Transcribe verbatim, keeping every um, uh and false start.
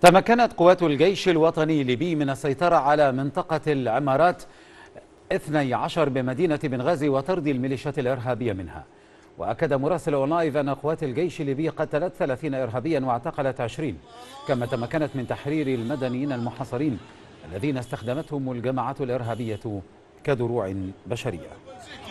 تمكنت قوات الجيش الوطني الليبي من السيطرة على منطقة العمارات اثني عشر بمدينة بنغازي وطرد الميليشيات الإرهابية منها. وأكد مراسل أون لايف أن قوات الجيش الليبي قتلت ثلاثين إرهابيا واعتقلت عشرين، كما تمكنت من تحرير المدنيين المحاصرين الذين استخدمتهم الجماعات الإرهابية كدروع بشرية.